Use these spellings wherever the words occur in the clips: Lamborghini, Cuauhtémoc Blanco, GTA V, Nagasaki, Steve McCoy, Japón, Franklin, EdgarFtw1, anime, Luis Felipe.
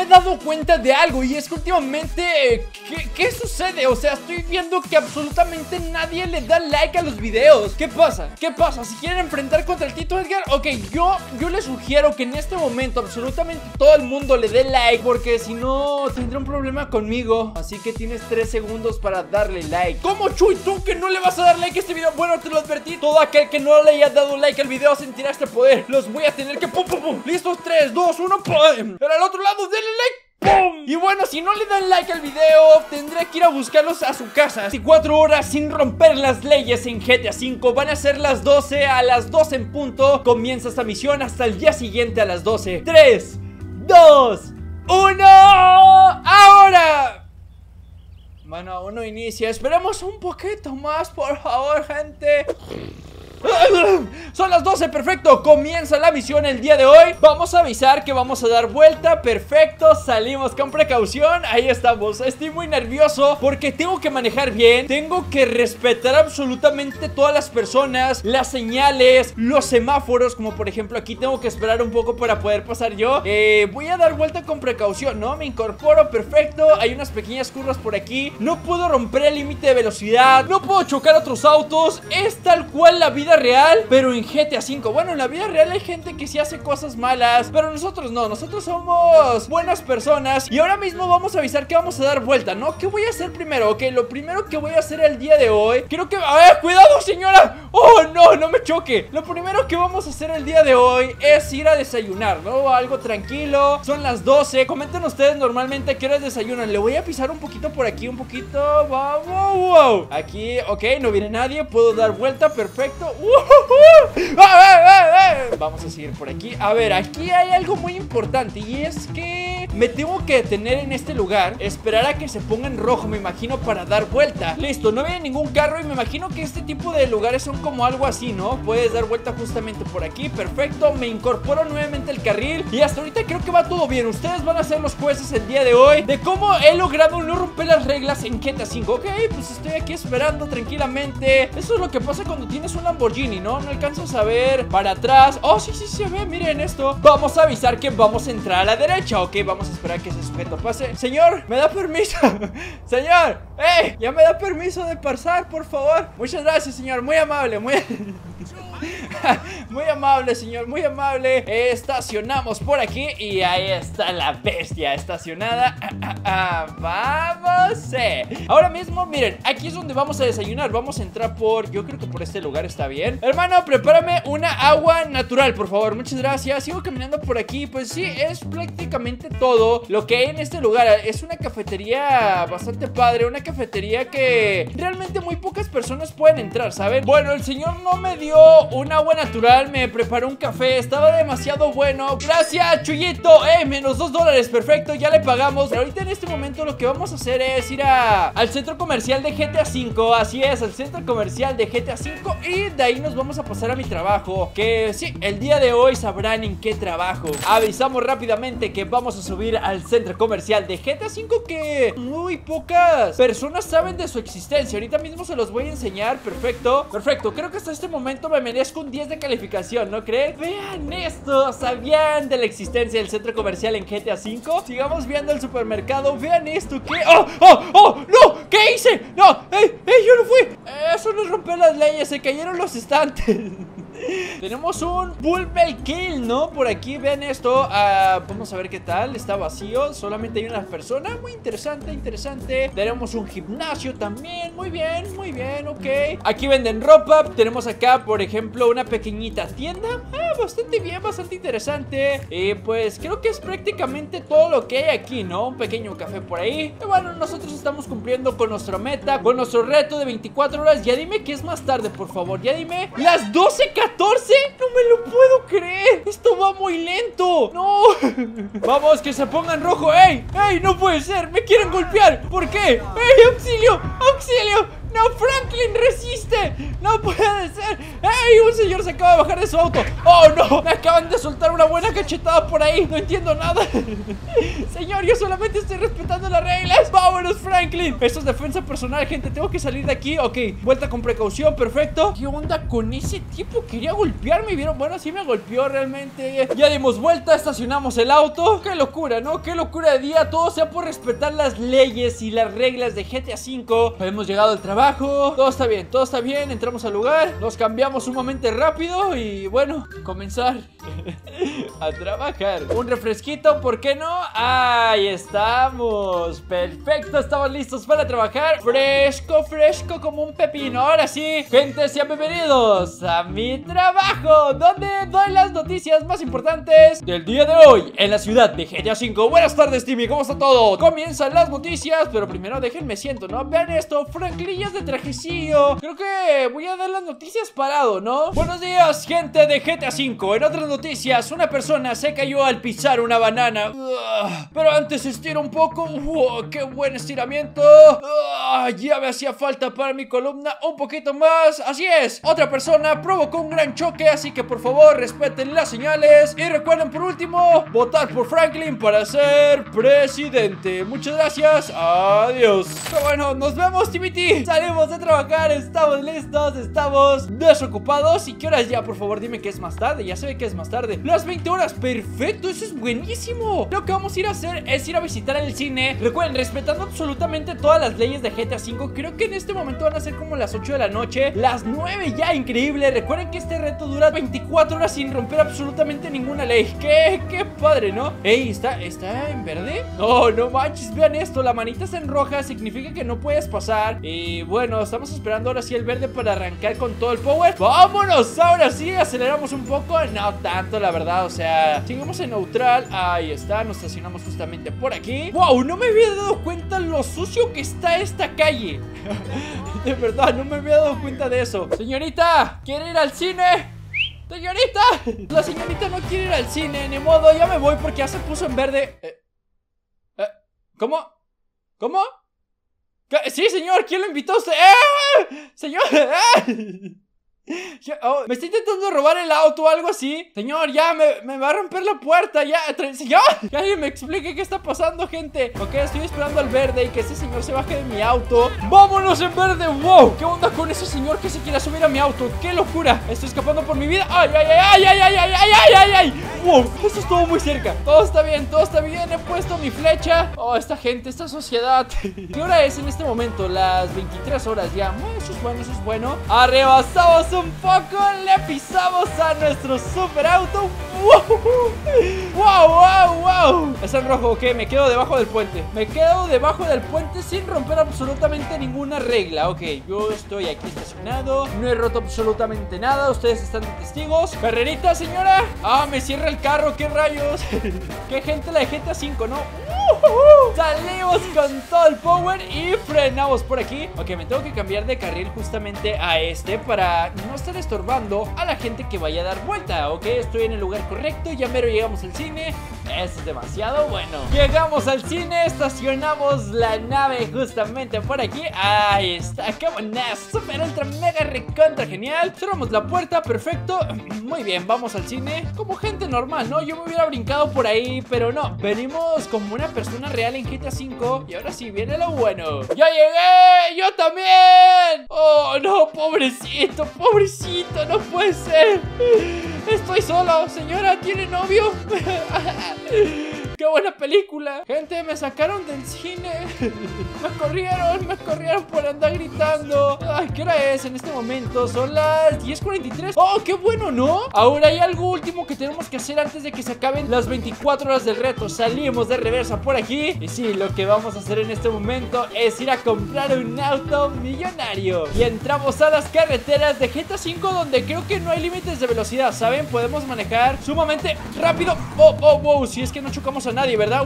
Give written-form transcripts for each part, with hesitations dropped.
me he dado cuenta de algo, y es que últimamente, ¿qué sucede? O sea, estoy viendo que absolutamente nadie le da like a los videos. ¿Qué pasa? ¿Qué pasa? Si quieren enfrentar contra el Tito Edgar, ok, yo les sugiero que en este momento absolutamente todo el mundo le dé like, porque si no tendrá un problema conmigo. Así que tienes 3 segundos para darle like. ¿Cómo, Chuy? ¿Tú que no le vas a dar like a este video? Bueno, te lo advertí. Todo aquel que no le haya dado like al video sentirá este poder. Los voy a tener que pum, pum, pum. Listos, 3, 2, 1, pum. Pero al otro lado, denle like. ¡Pum! Y bueno, si no le dan like al video, tendré que ir a buscarlos a su casa. 24 horas sin romper las leyes en GTA V. Van a ser las 12. A las 12 en punto comienza esta misión. Hasta el día siguiente a las 12. 3, 2, 1. ¡Ahora! Bueno, aún no inicia. Esperemos un poquito más, por favor, gente. Son las 12, perfecto, comienza la misión el día de hoy. Vamos a avisar que vamos a dar vuelta, perfecto, salimos con precaución, ahí estamos. Estoy muy nervioso porque tengo que manejar bien, tengo que respetar absolutamente todas las personas, las señales, los semáforos, como por ejemplo aquí tengo que esperar un poco para poder pasar yo. Voy a dar vuelta con precaución, ¿no? Me incorporo, perfecto, hay unas pequeñas curvas por aquí, no puedo romper el límite de velocidad, no puedo chocar otros autos, es tal cual la vida real, pero en GTA V. Bueno, en la vida real hay gente que sí hace cosas malas, pero nosotros no, nosotros somos buenas personas. Y ahora mismo vamos a avisar que vamos a dar vuelta, ¿no? ¿Qué voy a hacer primero? Ok, lo primero que voy a hacer el día de hoy, creo que... ¡A ver, cuidado, señora! ¡Oh, no! ¡No me choque! Lo primero que vamos a hacer el día de hoy es ir a desayunar, ¿no? Algo tranquilo. Son las 12, comenten ustedes normalmente a qué horas desayunan. Le voy a pisar un poquito por aquí, un poquito... ¡Wow, wow, wow! Aquí, ok, no viene nadie, puedo dar vuelta, perfecto. Vamos a seguir por aquí. A ver, aquí hay algo muy importante, y es que me tengo que detener en este lugar, esperar a que se ponga en rojo, me imagino, para dar vuelta. Listo, no viene ningún carro, y me imagino que este tipo de lugares son como algo así, ¿no? Puedes dar vuelta justamente por aquí, perfecto. Me incorporo nuevamente al carril, y hasta ahorita creo que va todo bien. Ustedes van a ser los jueces el día de hoy de cómo he logrado no romper las reglas en GTA V. Ok, pues estoy aquí esperando tranquilamente. Eso es lo que pasa cuando tienes un Lamborghini, ¿no? No alcanzas a ver para atrás. Oh, sí, sí, se ve, miren esto. Vamos a avisar que vamos a entrar a la derecha. Ok, vamos a esperar a que ese sujeto pase. Señor, ¿me da permiso? Señor, ya me da permiso de pasar, por favor. Muchas gracias, señor, muy amable, muy... Muy amable, señor, muy amable. Estacionamos por aquí, y ahí está la bestia estacionada. Vamos. Ahora mismo, miren, aquí es donde vamos a desayunar. Vamos a entrar por... Yo creo que por este lugar está bien. Hermano, prepárame una agua natural, por favor. Muchas gracias. Sigo caminando por aquí. Pues sí, es prácticamente todo lo que hay en este lugar. Es una cafetería bastante padre, una cafetería que realmente muy pocas personas pueden entrar, ¿saben? Bueno, el señor no me dio un agua natural, me preparó un café, estaba demasiado bueno. Gracias, Chuyito. Menos $2, perfecto, ya le pagamos. Pero ahorita en este momento lo que vamos a hacer es ir al centro comercial de GTA V. Así es, al centro comercial de GTA V. Y de ahí nos vamos a pasar a mi trabajo, que sí, el día de hoy sabrán en qué trabajo. Avisamos rápidamente que vamos a subir al centro comercial de GTA V, que muy pocas personas saben de su existencia. Ahorita mismo se los voy a enseñar, perfecto. Perfecto, creo que hasta este momento me merezco un 10 de calificación, ¿no creen? Vean esto, ¿sabían de la existencia del centro comercial en GTA V? Sigamos viendo el supermercado, vean esto, ¿qué? ¡Oh, oh, oh! ¡No! ¿Qué hice? ¡No! ¡Ey, yo no fui! Eso no es romper las leyes, se cayeron los estantes. Tenemos un Bulbel Kill, ¿no? Por aquí, vean esto. Vamos a ver qué tal, está vacío. Solamente hay una persona, muy interesante, interesante. Tenemos un gimnasio también. Muy bien, muy bien, ok. Aquí venden ropa, tenemos acá, por ejemplo, una pequeñita tienda. Bastante bien, bastante interesante. Y pues creo que es prácticamente todo lo que hay aquí, ¿no? Un pequeño café por ahí. Y bueno, nosotros estamos cumpliendo con nuestra meta, con nuestro reto de 24 horas. Ya dime que es más tarde, por favor. Ya dime, las 12:14. No me lo puedo creer. Esto va muy lento. No. Vamos, que se pongan rojo. ¡Ey! ¡Ey! No puede ser. Me quieren golpear. ¿Por qué? ¡Ey! ¡Auxilio! ¡Auxilio! ¡No, Franklin, resiste! ¡No puede ser! ¡Ey! Un señor se acaba de bajar de su auto. ¡Oh, no! Me acaban de soltar una buena cachetada por ahí. No entiendo nada. Señor, yo solamente estoy respetando las reglas. ¡Vámonos, Franklin! Eso es defensa personal, gente. Tengo que salir de aquí. Ok, vuelta con precaución. Perfecto. ¿Qué onda con ese tipo? Quería golpearme, ¿vieron? Bueno, sí me golpeó realmente. Ya dimos vuelta, estacionamos el auto. ¡Qué locura, no! ¡Qué locura de día! Todo sea por respetar las leyes y las reglas de GTA V. Hemos llegado al trabajo. Todo está bien, entramos al lugar. Nos cambiamos sumamente rápido y bueno, comenzar a trabajar. Un refresquito, ¿por qué no? Ahí estamos, perfecto, estamos listos para trabajar. Fresco, fresco como un pepino, ahora sí. Gente, sean bienvenidos a mi trabajo, donde doy las noticias más importantes del día de hoy en la ciudad de GTA V. Buenas tardes, Timmy, ¿cómo está todo? Comienzan las noticias, pero primero déjenme siento, ¿no? Vean esto, Franklin ya de trajecillo. Creo que voy a dar las noticias parado, ¿no? Buenos días, gente de GTA V. En otras noticias, una persona se cayó al pisar una banana. Pero antes estira un poco. ¡Qué buen estiramiento! Ya me hacía falta para mi columna un poquito más. Así es. Otra persona provocó un gran choque, así que por favor respeten las señales. Y recuerden por último, votar por Franklin para ser presidente. Muchas gracias. Adiós. Bueno, nos vemos, Timiti. Salimos de trabajar, estamos listos, estamos desocupados. ¿Y qué horas ya? Por favor, dime que es más tarde. Ya se ve que es más tarde. Las 20 horas, perfecto, eso es buenísimo. Lo que vamos a ir a hacer es ir a visitar el cine. Recuerden, respetando absolutamente todas las leyes de GTA V. Creo que en este momento van a ser como las 8 de la noche. Las 9 ya, increíble. Recuerden que este reto dura 24 horas sin romper absolutamente ninguna ley. Qué padre, ¿no? Ey, ¿está en verde? No, no manches, vean esto. La manita está en roja, significa que no puedes pasar. Y bueno, estamos esperando ahora sí el verde para arrancar con todo el power. ¡Vámonos! Ahora sí, aceleramos un poco. No tanto, la verdad, o sea, seguimos en neutral, ahí está. Nos estacionamos justamente por aquí. ¡Wow! No me había dado cuenta lo sucio que está esta calle. De verdad, no me había dado cuenta de eso. Señorita, ¿quiere ir al cine? ¡Señorita! La señorita no quiere ir al cine, ni modo, ya me voy porque ya se puso en verde. ¿Cómo? ¿Cómo? Sí, señor, ¿quién lo invitó a usted? Señor, oh, me está intentando robar el auto o algo así. Señor, ya, me va a romper la puerta. Ya, señor, que alguien me explique qué está pasando, gente. Ok, estoy esperando al verde y que ese señor se baje de mi auto. ¡Vámonos en verde! ¡Wow! ¿Qué onda con ese señor que se quiere subir a mi auto? ¡Qué locura! Estoy escapando por mi vida. ¡Ay, ay, ay, ay, ay, ay, ay, ay, ay, ay! ¡Wow! Esto estuvo muy cerca. Todo está bien, todo está bien. He puesto mi flecha. Oh, esta gente, esta sociedad. ¿Qué hora es en este momento? Las 23 horas ya. Eso es bueno, eso es bueno. Arrebasamos un poco, le pisamos a nuestro super auto. ¡Wow! ¡Wow! ¡Wow! ¡Wow! Está en rojo, ok, me quedo debajo del puente. Me quedo debajo del puente sin romper absolutamente ninguna regla. Ok, yo estoy aquí estacionado. No he roto absolutamente nada, ustedes están de testigos. Carrerita, señora. Ah, me cierra el carro, qué rayos. Qué gente la de GTA V, ¿no? Salimos con todo el power y frenamos por aquí. Ok, me tengo que cambiar de carril justamente a este para no estar estorbando a la gente que vaya a dar vuelta. Ok, estoy en el lugar correcto, ya mero llegamos al cine. Esto es demasiado bueno. Llegamos al cine, estacionamos la nave justamente por aquí. Ahí está, qué buena, super ultra mega recontra genial. Cerramos la puerta, perfecto. Muy bien, vamos al cine como gente normal, ¿no? Yo me hubiera brincado por ahí, pero no, venimos como una persona real en GTA V. Y ahora sí viene lo bueno. ¡Ya llegué! ¡Yo también! ¡Oh, no! ¡Pobrecito! ¡Pobrecito! ¡No puede ser! ¡Estoy solo! Señora, ¿tiene novio? ¡Qué buena película! Gente, me sacaron del cine. Me corrieron por andar gritando. Ay, ¿qué hora es en este momento? Son las 10:43. ¡Oh, qué bueno! ¿No? Ahora hay algo último que tenemos que hacer antes de que se acaben las 24 horas del reto. Salimos de reversa por aquí. Y sí, lo que vamos a hacer en este momento es ir a comprar un auto millonario. Y entramos a las carreteras de GTA V, donde creo que no hay límites de velocidad, ¿saben? Podemos manejar sumamente rápido. Wow, si es que no chocamos a nadie, ¿verdad?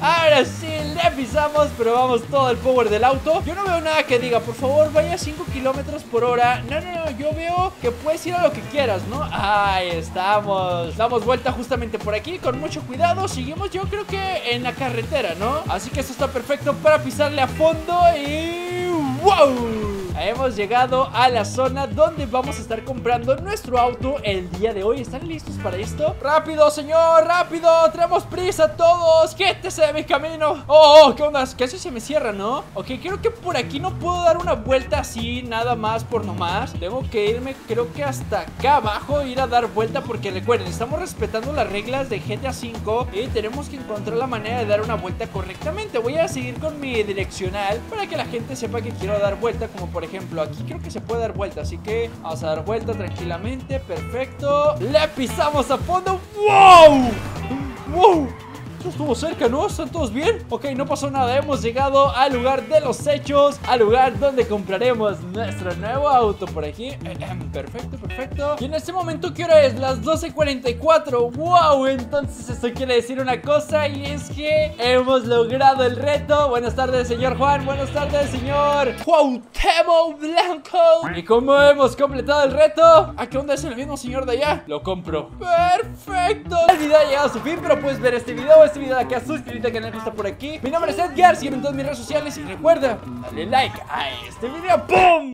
Ahora sí, le pisamos, pero vamos todo el power del auto. Yo no veo nada que diga, por favor, vaya a 5 kilómetros por hora. No, no, no, yo veo que puedes ir a lo que quieras, ¿no? Ahí estamos. Damos vuelta justamente por aquí, con mucho cuidado. Seguimos, yo creo que en la carretera, ¿no? Así que esto está perfecto para pisarle a fondo y... ¡Wow! Hemos llegado a la zona donde vamos a estar comprando nuestro auto el día de hoy. ¿Están listos para esto? ¡Rápido, señor! ¡Rápido! ¡Tenemos prisa todos! ¡Quítese de mi camino! ¡Oh! ¿Qué onda? Casi se me cierra, ¿no? Ok, creo que por aquí no puedo dar una vuelta así nada más por nomás. Tengo que irme, creo que hasta acá abajo, ir a dar vuelta, porque recuerden, estamos respetando las reglas de GTA V y tenemos que encontrar la manera de dar una vuelta correctamente. Voy a seguir con mi direccional para que la gente sepa que quiero dar vuelta, como por ejemplo, aquí creo que se puede dar vuelta, así que vamos a dar vuelta tranquilamente. Perfecto, le pisamos a fondo. ¡Wow! ¡Wow! Eso estuvo cerca, ¿no? ¿Están todos bien? Ok, no pasó nada, hemos llegado al lugar de los hechos, al lugar donde compraremos nuestro nuevo auto. Por aquí, perfecto, perfecto. Y en este momento, ¿qué hora es? Las 12:44, wow, entonces esto quiere decir una cosa, y es que hemos logrado el reto. Buenas tardes, señor Juan, buenas tardes, señor Cuauhtémoc Blanco. Y como hemos completado el reto, ¿a qué onda? Es el mismo señor de allá, lo compro. Perfecto, el video ha llegado a su fin, pero puedes ver este video de acá, suscríbete al canal que está por aquí. Mi nombre es Edgar, sígueme en todas mis redes sociales y recuerda, dale like a este video. ¡Pum!